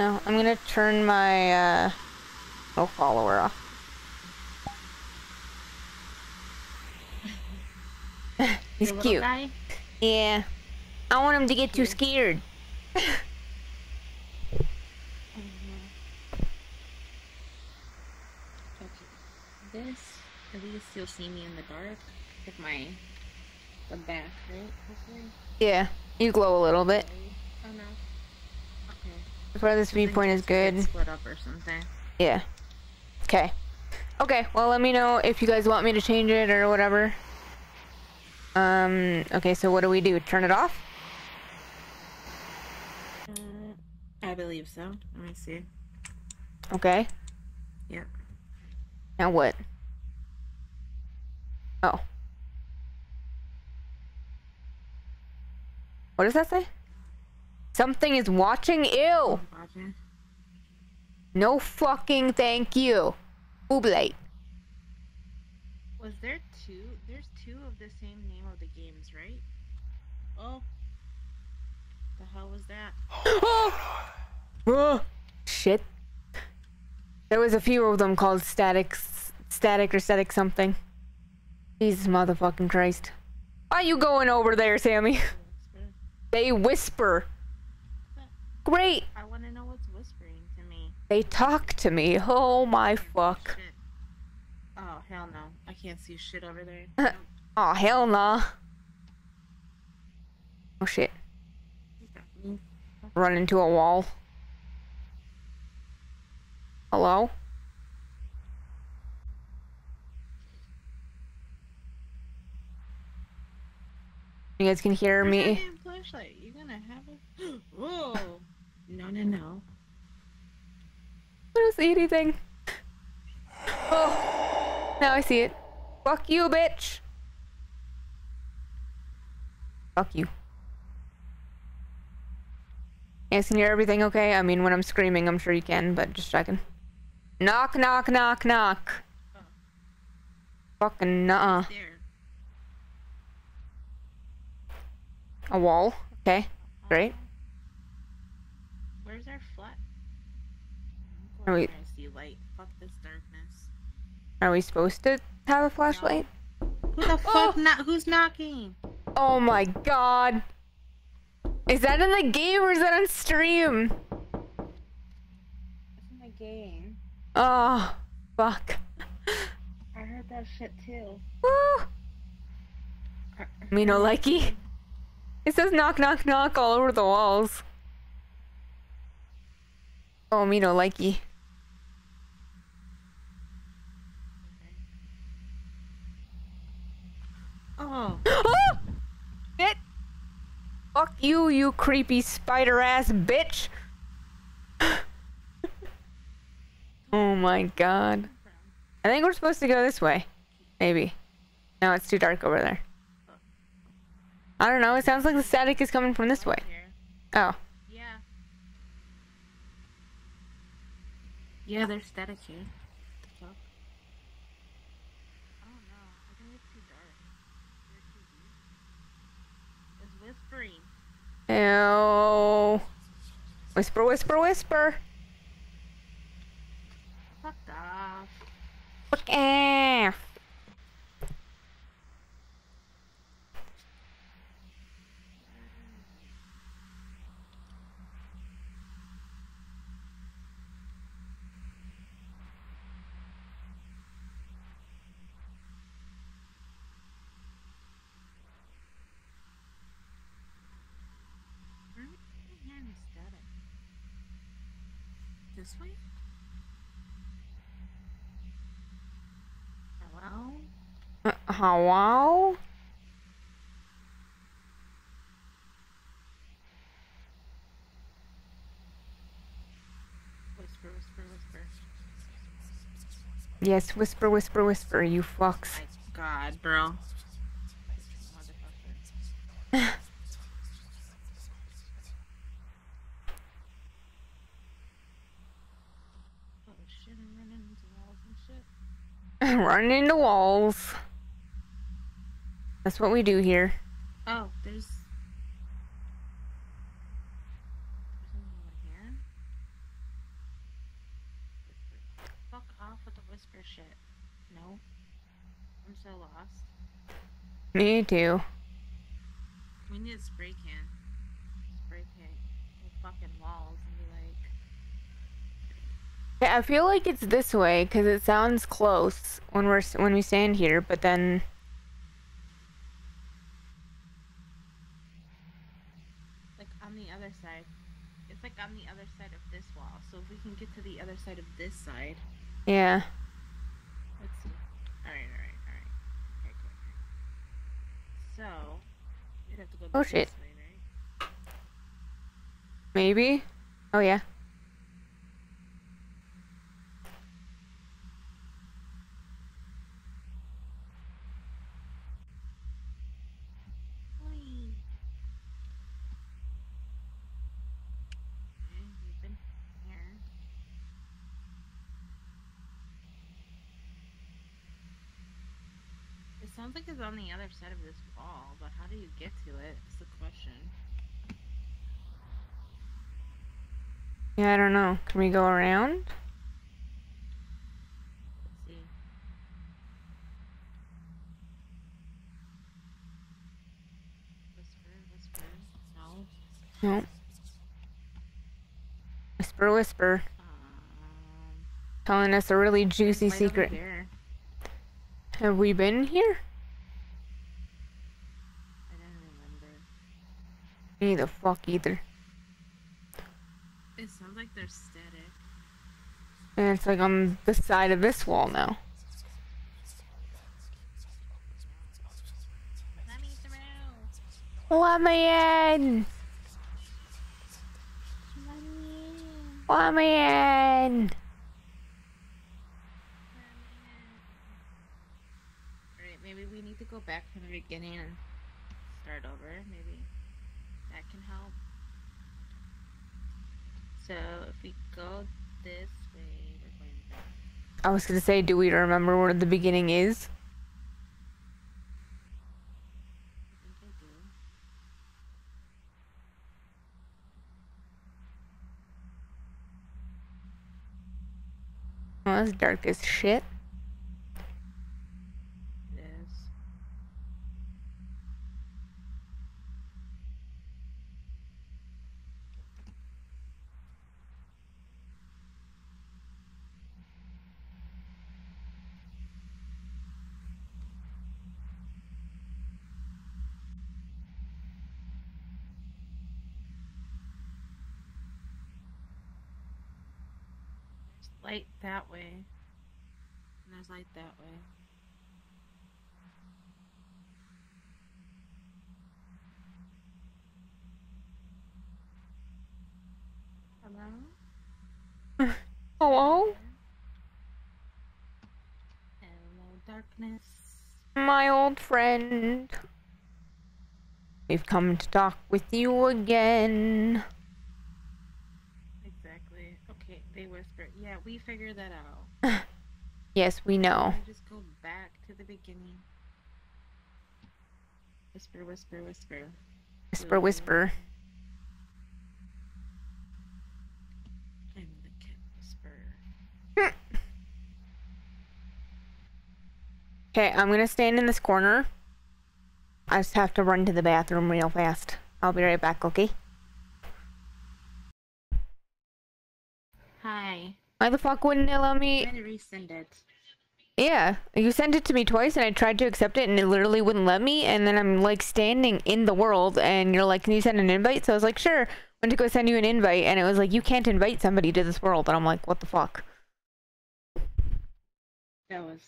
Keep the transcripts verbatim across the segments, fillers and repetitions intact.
No, I'm gonna turn my uh, no follower off. He's cute. Guy? Yeah. I don't want him to get too scared. This, at least you'll see me in the dark with my the back, right? Hopefully. Yeah, you glow a little bit. Oh no. Okay. The farthest viewpoint is good. Split up or something. Yeah. Okay. Okay. Well, let me know if you guys want me to change it or whatever. Um. Okay. So what do we do? Turn it off? Uh, I believe so. Let me see. Okay. Yeah. Now what? Oh. What does that say? Something is watching? Ew! Watching. No fucking thank you. Boob light. Was there two? There's two of the same name of the games, right? Oh. The hell was that? Oh! Oh! Shit. There was a few of them called static, static or static something. Jesus motherfucking Christ. Why are you going over there, Sammee? They whisper. Great. I want to know what's whispering to me. They talk to me. Oh my fuck. Shit. Oh, hell no. I can't see shit over there. Nope. Oh, hell nah. Oh shit. Run into a wall. Hello? You guys can hear Where's me? Flashlight? You gonna have a... Whoa! No, no, no. I don't see anything. Oh! Now I see it. Fuck you, bitch! Fuck you. You guys can hear everything okay? I mean, when I'm screaming, I'm sure you can, but just checking. Knock, knock, knock, knock. Oh. Fucking nuh-uh. A wall. Okay. Great. Where's our flat? Are we... see light. Fuck this darkness. Are we supposed to have a flashlight? No. Who the fuck? Oh! Not who's knocking? Oh my god. Is that in the game or is that on stream? That's in the game. Oh, fuck. I heard that shit too. Woo! Me no likey. It says knock, knock, knock all over the walls. Oh, me no likey. Oh. Oh! Shit! Fuck you, you creepy spider ass bitch! Oh my god. I think we're supposed to go this way. Maybe. No, it's too dark over there. I don't know, it sounds like the static is coming from this way. Oh. Yeah. Yeah, there's static here. Oh no, I think it's too dark. It's whispering. Ew. Whisper, whisper, whisper. Fuck off. Fuck off. This way? Hello? Uh, hello? Whisper, whisper, whisper. Yes, whisper, whisper, whisper, you fucks. My god, bro. Running into walls. That's what we do here. Oh, there's... there's shit. No. I'm so lost. Me too. We need a spray can. Spray paint the fucking walls and be like... Yeah, I feel like it's this way because it sounds close when we're when we stand here, but then... Like on the other side. It's like on the other side of this wall. So if we can get to the other side of this side. Yeah. Let's see. Alright, alright, alright. Okay, quick. So... Have to go oh shit. Way, right? Maybe? Oh yeah. Oi. Okay, we've been here. It sounds like it's on the other side of this wall, but how do you get to it? It's the question. Yeah, I don't know. Can we go around? Let's see. Whisper, whisper. No. No. Whisper, whisper. Um, Telling us a really juicy secret. Have we been here? Me the fuck either. It sounds like they're static. And it's like on the side of this wall now. Let me through. Let me in. Let me in. Let me in. Alright, maybe we need to go back from the beginning and start over, maybe. That can help. So if we go this way, we're going back. I was gonna say, do we remember where the beginning is? I think I do. Well, that's dark as shit. Light that way, and there's light that way. Hello? Hello? Hello, darkness. My old friend. We've come to talk with you again. They whisper. Yeah, we figured that out. Yes, we know. We just go back to the beginning. Whisper, whisper, whisper. Whisper, whisper. I'm the cat whisperer. Okay, I'm gonna stand in this corner. I just have to run to the bathroom real fast. I'll be right back, okay? Hi. Why the fuck wouldn't it let me? I resend it. Yeah, you sent it to me twice, and I tried to accept it, and it literally wouldn't let me. And then I'm like standing in the world, and you're like, "Can you send an invite?" So I was like, "Sure." Went to go send you an invite, and it was like, "You can't invite somebody to this world." And I'm like, "What the fuck?" That was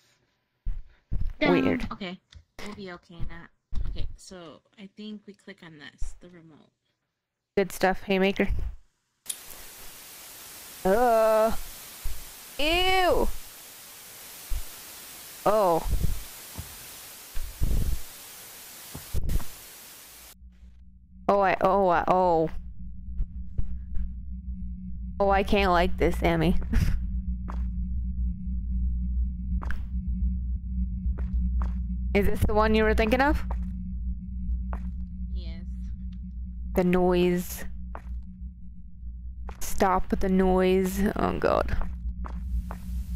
weird. Um, okay, we'll be okay now. Okay, so I think we click on this, the remote. Good stuff, Haymaker. Uh, ew. Oh. Oh, I, oh, I, oh. Oh, I can't like this, Sammee. Is this the one you were thinking of? Yes. The noise. Stop the noise. Oh god.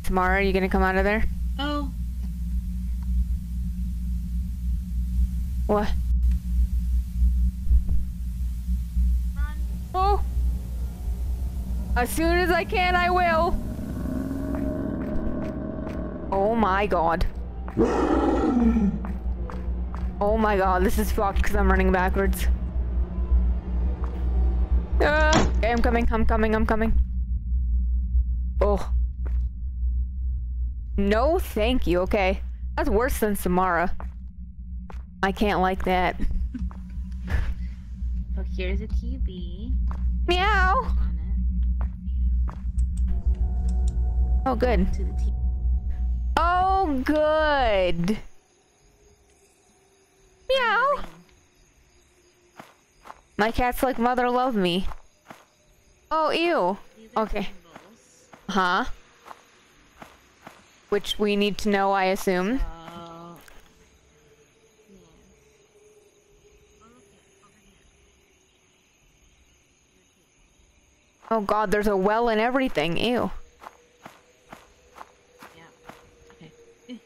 Tamara, are you gonna come out of there? Oh. What? Run. Oh. As soon as I can, I will. Oh my god. Oh my god, this is fucked because I'm running backwards. Ah. Okay, I'm coming, I'm coming, I'm coming. Oh. No, thank you. Okay. That's worse than Samara. I can't like that. So here's a T V. Meow! On it. Oh, good. To the T V. Oh, good. Meow! My cat's like, mother love me. Oh, ew. Okay. Huh? Which we need to know, I assume. Uh, yes. Oh god, there's a well in everything. Ew. Yeah. Okay.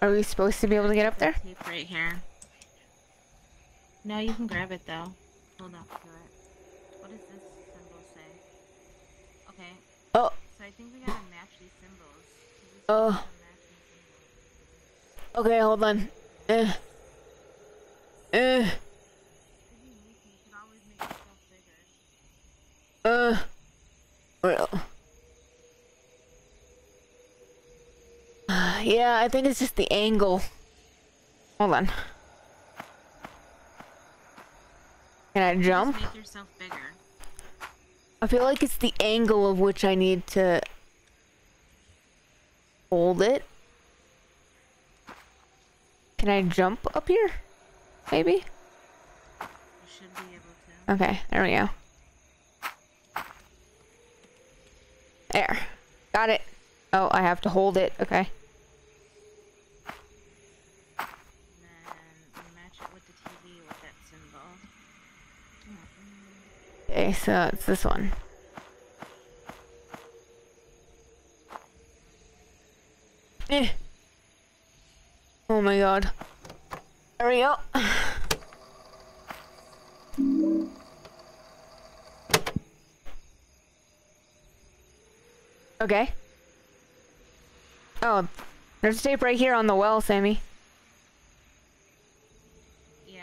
Are we supposed to be able to get up there? Tape right here. No, you can grab it though. Hold up to it. What does this symbol say? Okay. Oh. So I think we gotta match these symbols. Oh. These symbols. Okay, hold on. Eh. Eh. Uh. Well. Uh, yeah, I think it's just the angle. Hold on. Can I jump? Just make yourself bigger. I feel like it's the angle of which I need to hold it. Can I jump up here? Maybe? You should be able to. Okay, there we go. There. Got it. Oh, I have to hold it. Okay. And then match it with the T V with that symbol. Okay, so it's this one. Eh. Oh my god. There we go. Okay. Oh, there's a tape right here on the well, Sammee. Yeah,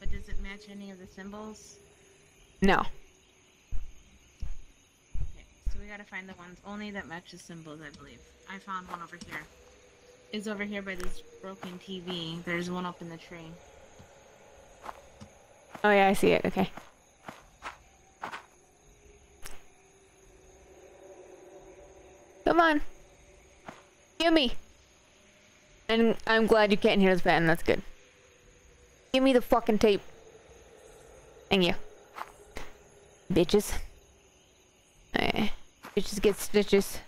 but does it match any of the symbols? No. Okay, so we gotta find the ones only that match the symbols, I believe. I found one over here. It's over here by this broken T V. There's one up in the tree. Oh yeah, I see it. Okay. Come on. Gimme. And I'm glad you can't hear this pattern. That's good. Gimme the fucking tape. Thank you. Bitches. Alright. Bitches get stitches.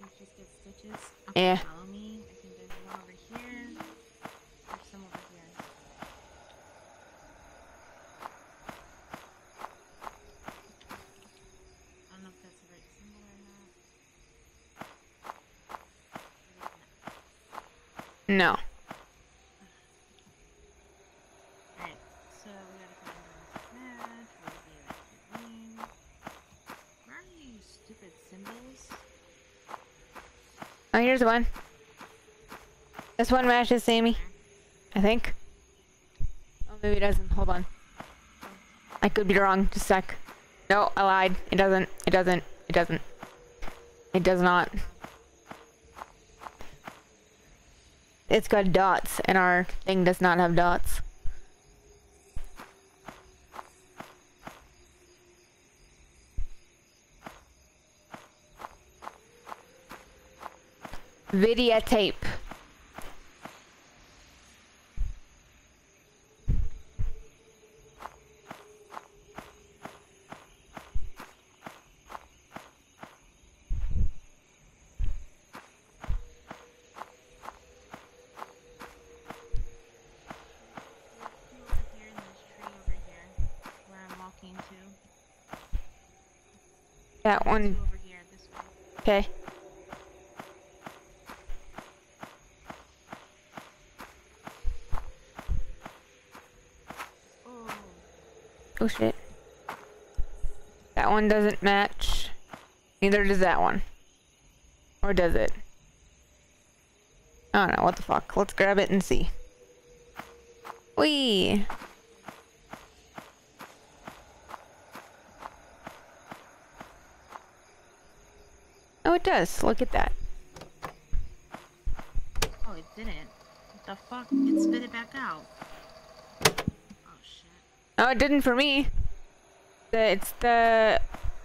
Bitches get stitches? Okay, yeah. Follow me. I think there's one over here. There's some over here. I don't know if that's the right symbol or not. No. Oh, here's one. This one matches Sammee, I think. Oh, maybe it doesn't. Hold on. I could be wrong. Just a sec. No, I lied. It doesn't. It doesn't. It doesn't. It does not. It's got dots, and our thing does not have dots. Videotape. That one. Over here. Okay. Oh shit. That one doesn't match. Neither does that one. Or does it? I don't know, what the fuck. Let's grab it and see. Whee! Oh, it does. Look at that. Oh, it didn't. What the fuck? It spit it back out. Oh, shit. Oh, it didn't for me. The, it's the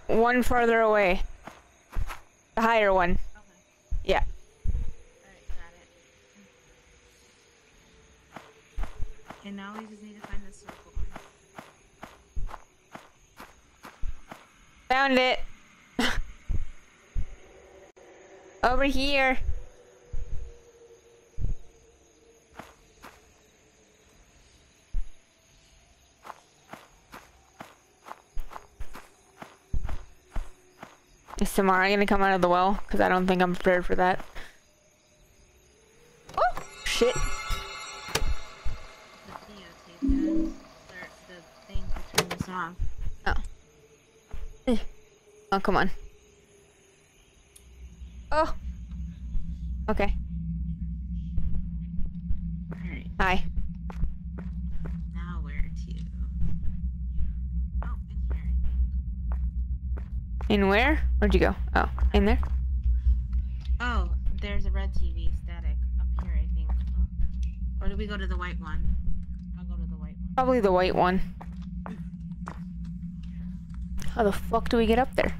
one farther away. The higher one. Okay. Yeah. And now we just need to find the circle one. Found it! Over here! Is Samara gonna come out of the well? Because I don't think I'm prepared for that. Oh! Shit! Oh, come on. Oh! Okay. Alright. Hi. Now where to? Oh, in here, I think. In where? Where'd you go? Oh, in there? Oh, there's a red T V static up here, I think. Oh. Or do we go to the white one? I'll go to the white one. Probably the white one. How the fuck do we get up there?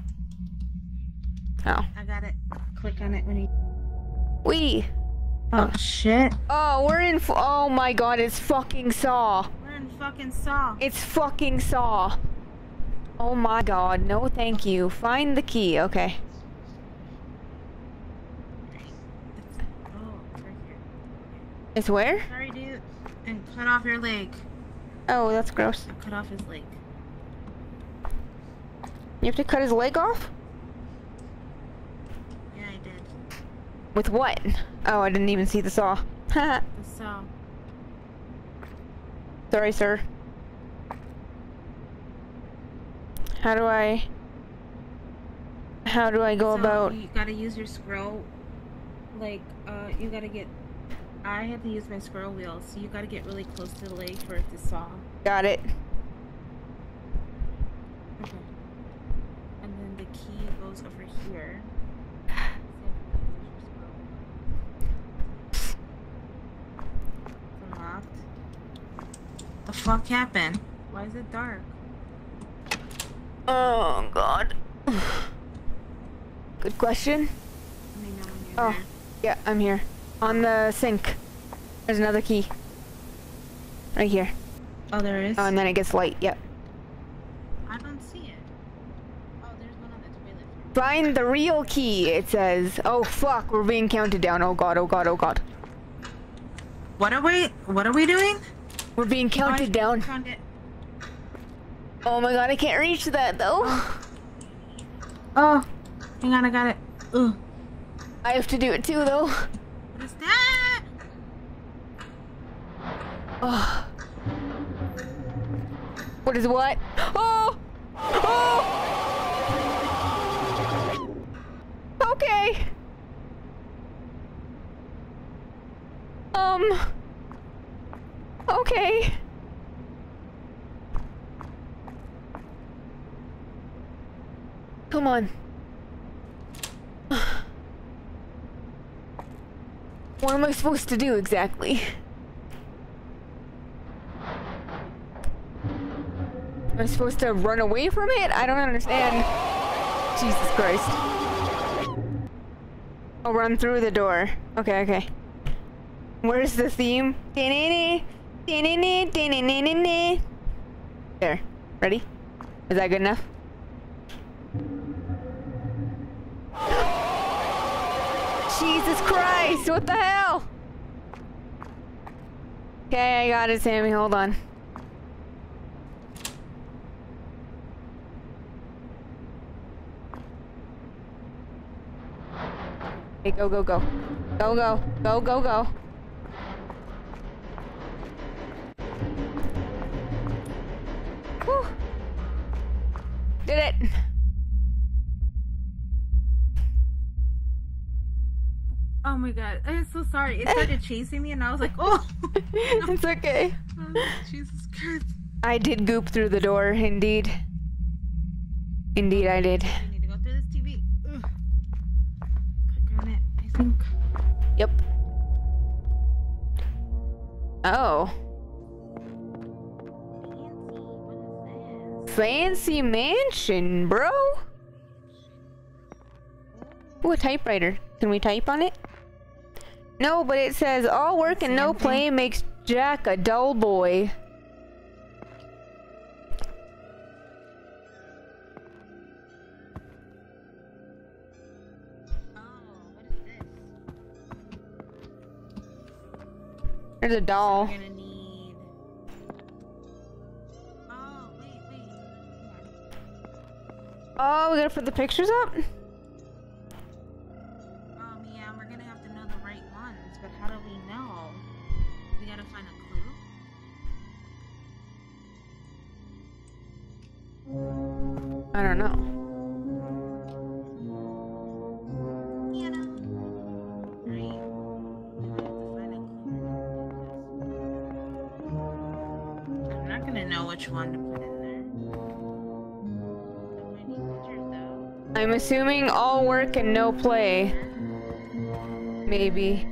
Oh. I got it. Click on it when you... Wee! Oh, oh shit. Oh, we're in f- Oh my god, it's fucking Saw. We're in fucking Saw. It's fucking Saw. Oh my god, no thank you. Find the key, okay. Oh, right here. It's where? Sorry, dude. And cut off your leg. Oh, that's gross. I cut off his leg. You have to cut his leg off? Yeah, I did. With what? Oh, I didn't even see the saw. Haha. The saw. Sorry, sir. How do I... How do I go so about... You gotta use your scroll... Like, uh, you gotta get... I had to use my scroll wheel, so you gotta get really close to the leg for it to saw. Got it. Okay. Key goes over here. It's unlocked. The fuck happened? Why is it dark? Oh god. Good question. Let me know when you're oh, there. Yeah, I'm here. On the sink. There's another key. Right here. Oh, there is? Oh, and then it gets light. Yep. I don't see it. Find the real key, it says. Oh fuck, we're being counted down. Oh god, oh god, oh god. What are we, what are we doing? We're being counted oh, down. Found it. Oh my god, I can't reach that though. Oh, hang on, I got it. Ugh. I have to do it too though. What is that? Oh. What is what? Oh! Oh! Okay. Um. Okay. Come on. What am I supposed to do exactly? Am I supposed to run away from it? I don't understand. Jesus Christ. I'll run through the door. Okay, okay. Where's the theme? There. Ready? Is that good enough? Jesus Christ! What the hell? Okay, I got it, Sammee. Hold on. Okay, go, go, go. Go, go, go, go, go. Whew. Did it. Oh my god, I'm so sorry. It started chasing me and I was like, oh! It's okay. Jesus Christ. I did goop through the door, indeed. Indeed, I did. I need to go through this T V. Ugh. Click on it, I think. Yep. Oh. Fancy mansion, bro. Ooh, a typewriter. Can we type on it? No, but it says all work and no play makes Jack a dull boy. Oh, what is this? There's a doll. Oh, we gotta put the pictures up? Um, yeah, and we're gonna have to know the right ones, but how do we know? We gotta find a clue? I don't know. Yeah, no. Right. We have to find a clue. I'm not gonna know which one to put in. I'm assuming all work and no play. Maybe.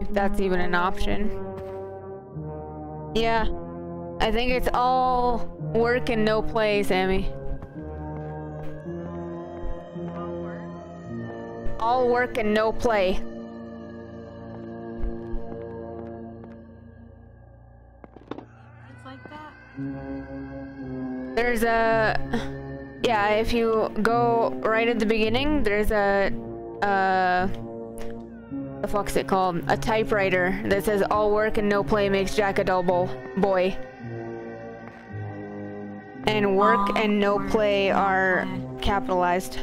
If that's even an option. Yeah. I think it's all work and no play, Sammee. All work? All work and no play. There's a, yeah, if you go right at the beginning, there's a, uh, what the fuck's it called? A typewriter that says all work and no play makes Jack a dull boy. And work oh, and no play are capitalized.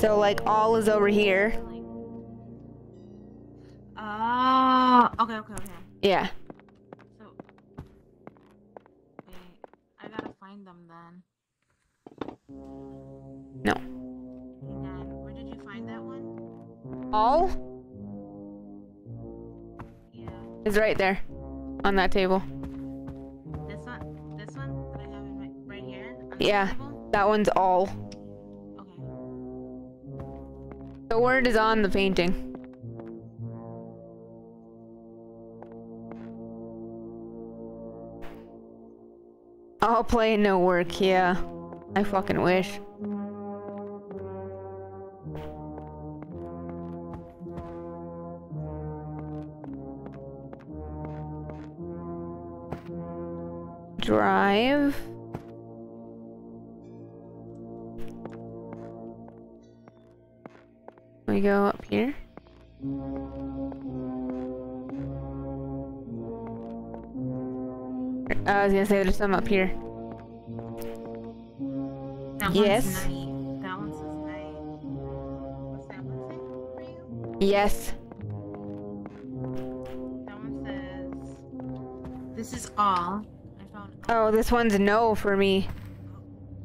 So like all is over here. Oh, okay, okay, okay. Yeah. So, okay, I gotta find them then. No. And where did you find that one? All? Yeah. It's right there, on that table. This one, this one that I have in my, right here. On yeah, table? That one's all. Okay. The word is on the painting. All play, no work, yeah. I fucking wish. Drive. We go up here. I was gonna say there's some up here. That yes. One's that one's night. What's that one say for you? Yes. That one says this is all. I found all. Oh, this one's no for me.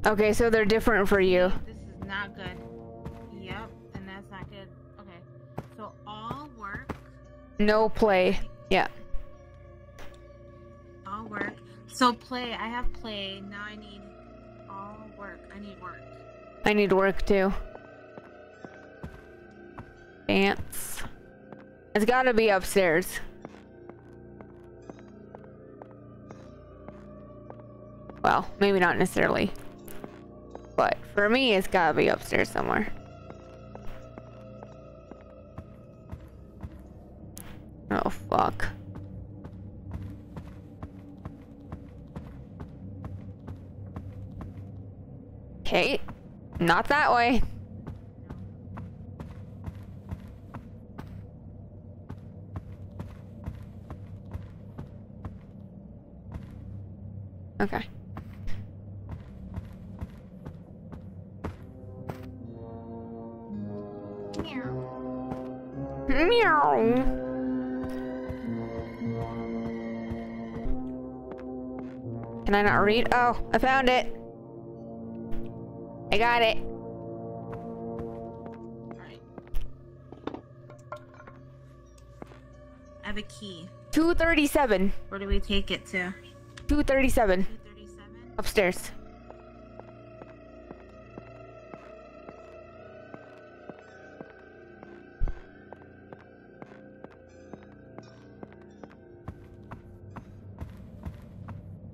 Okay, so they're different for you. This is not good. Yep, and that's not good. Okay. So all work. No play. Yeah. All work. So play, I have play, now I need all work, I need work. I need work too. Dance. It's gotta be upstairs. Well, maybe not necessarily. But for me, it's gotta be upstairs somewhere. Oh, fuck. Okay, not that way. Okay. Meow. Meow. Can I not read? Oh, I found it. I got it. I have a key. two thirty-seven. Where do we take it to? two thirty-seven. two thirty-seven? Upstairs.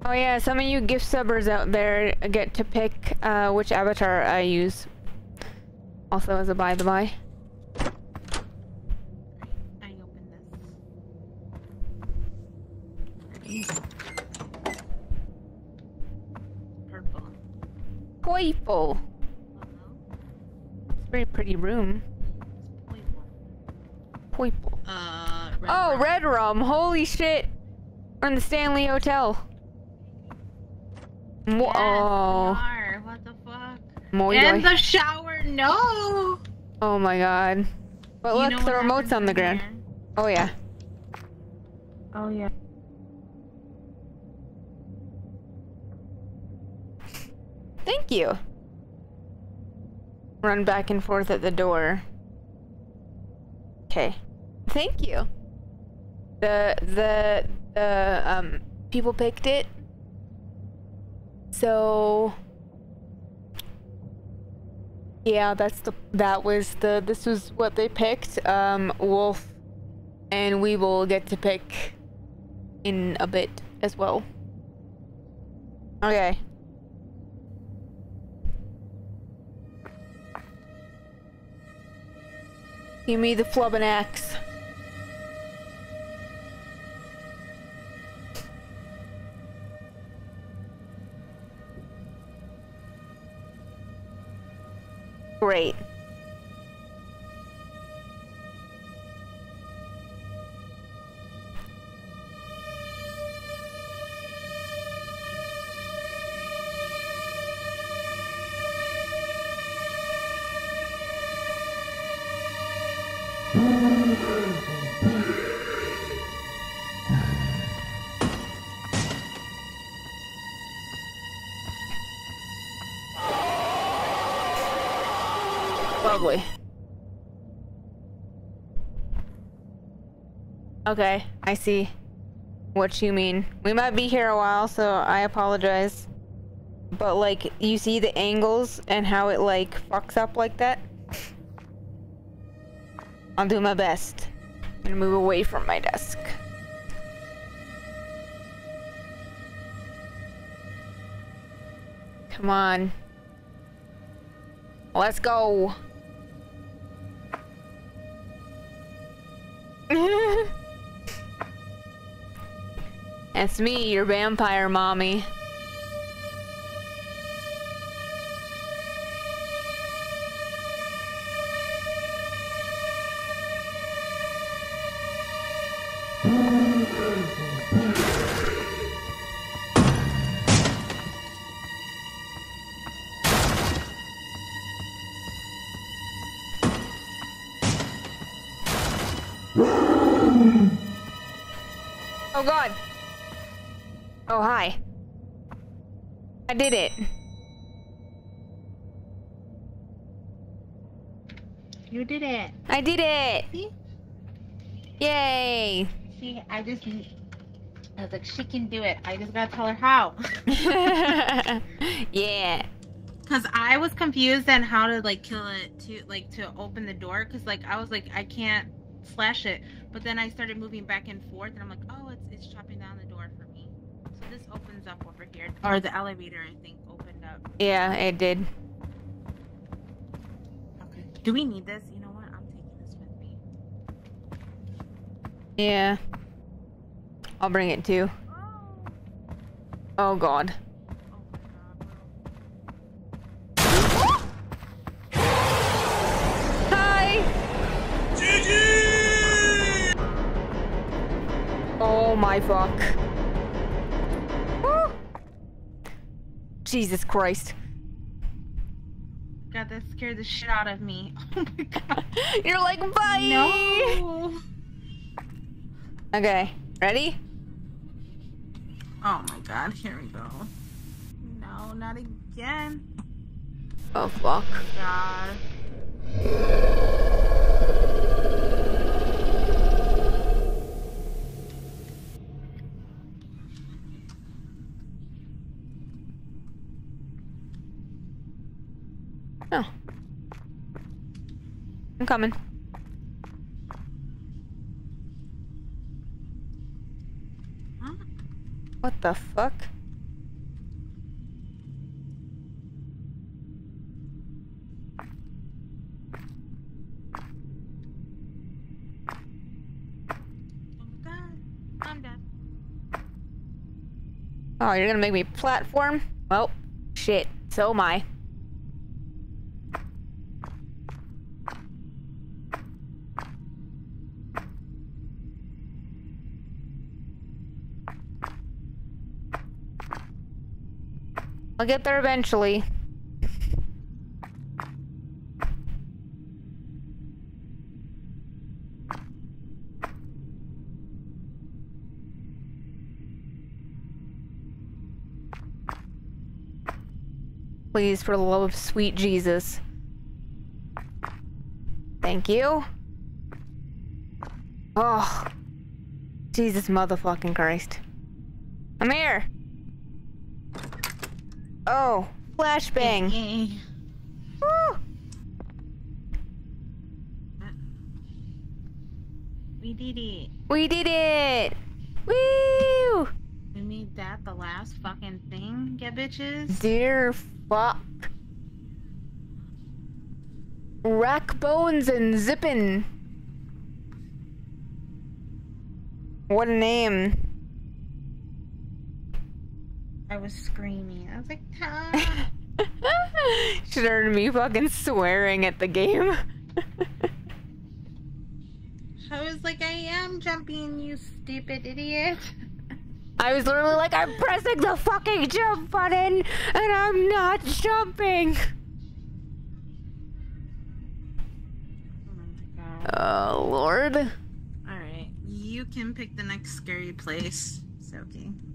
Oh yeah, some of you gift subbers out there get to pick uh, which avatar I use. Also as a by the by. I open this. Purple. Purple. It's a very pretty room. Purple. Uh, red oh, rum. Red Rum! Holy shit! We're in the Stanley Hotel. Mo yes, oh. We are. What the fuck? Mo and the shower, no! Oh my god. But you look, the remote's on the ground. There? Oh yeah. Oh yeah. Thank you! Run back and forth at the door. Okay. Thank you! The, the, the, um, people picked it. So yeah, that's the that was the this was what they picked, um Wolf, and we will get to pick in a bit as well. Okay. Give me the flubbin' axe. Great. Lovely. Okay, I see what you mean. We might be here a while, so I apologize. But like, you see the angles and how it like fucks up like that? I'll do my best. I'm gonna move away from my desk. Come on. Let's go. That's me, your vampire mommy. Oh god. Oh, hi. I did it. You did it. I did it. See? Yay. See, I just, I was like, she can do it. I just gotta tell her how. Yeah. Cause I was confused on how to like kill it, to like to open the door. Cause like, I was like, I can't slash it. But then I started moving back and forth and I'm like, oh, it's, it's chopping down the door for me. So this opens up over here. Or the elevator, I think, opened up. Yeah, it did. Okay. Do we need this? You know what? I'm taking this with me. Yeah. I'll bring it too. Oh, oh god. Oh my fuck. Woo! Jesus Christ. God, that scared the shit out of me. Oh my god. You're like, bye! No! Okay, ready? Oh my god, here we go. No, not again. Oh fuck. God. Oh. I'm coming. Huh? What the fuck? Oh, you're gonna make me platform? Well, shit. So am I. I'll get there eventually. Please, for the love of sweet Jesus. Thank you. Oh. Jesus motherfucking Christ. I'm here. Oh. Flashbang. Hey, hey. Woo. We did it. We did it. Woo. We made that the last fucking thing, yeah bitches? Dear fuck. Rack bones and zippin'. What a name. I was screaming. I was like, Tom. Should have heard me fucking swearing at the game. I was like, I am jumping, you stupid idiot. I was literally like, I'm pressing the fucking jump button, and I'm not jumping. Oh, my God. Oh, Lord. All right. You can pick the next scary place, Sophie.